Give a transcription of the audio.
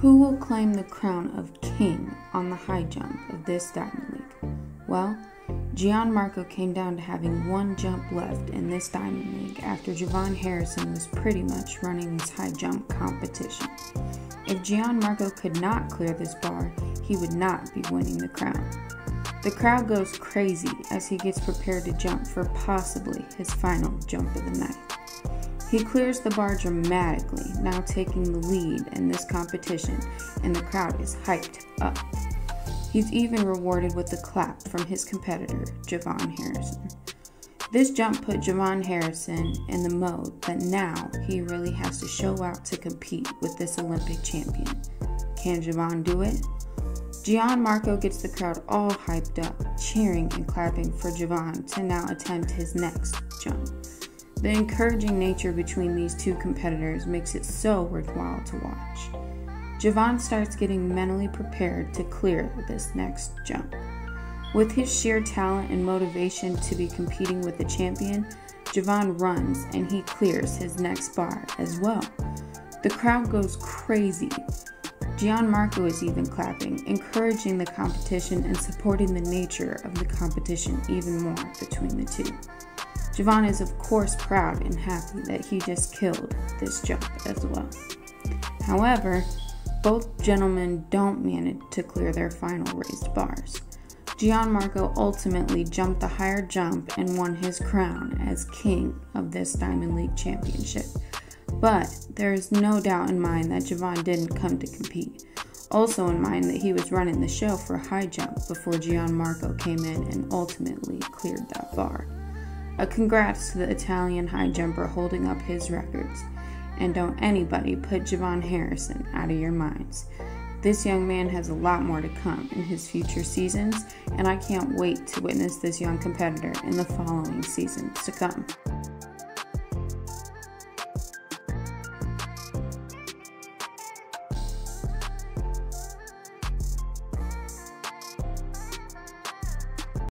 Who will claim the crown of king on the high jump of this Diamond League? Well, Gianmarco came down to having one jump left in this Diamond League after JuVaughn Harrison was pretty much running this high jump competition. If Gianmarco could not clear this bar, he would not be winning the crown. The crowd goes crazy as he gets prepared to jump for possibly his final jump of the night. He clears the bar dramatically, now taking the lead in this competition, and the crowd is hyped up. He's even rewarded with a clap from his competitor, JuVaughn Harrison. This jump put JuVaughn Harrison in the mode that now he really has to show out to compete with this Olympic champion. Can JuVaughn do it? Gianmarco gets the crowd all hyped up, cheering and clapping for JuVaughn to now attempt his next jump. The encouraging nature between these two competitors makes it so worthwhile to watch. JuVaughn starts getting mentally prepared to clear this next jump. With his sheer talent and motivation to be competing with the champion, JuVaughn runs and he clears his next bar as well. The crowd goes crazy. Gianmarco is even clapping, encouraging the competition and supporting the nature of the competition even more between the two. JuVaughn is of course proud and happy that he just killed this jump as well. However, both gentlemen don't manage to clear their final raised bars. Gianmarco ultimately jumped the higher jump and won his crown as king of this Diamond League championship. But there is no doubt in mind that JuVaughn didn't come to compete. Also in mind that he was running the show for high jump before Gianmarco came in and ultimately cleared that bar. A congrats to the Italian high jumper holding up his records. And don't anybody put JuVaughn Harrison out of your minds. This young man has a lot more to come in his future seasons, and I can't wait to witness this young competitor in the following seasons to come.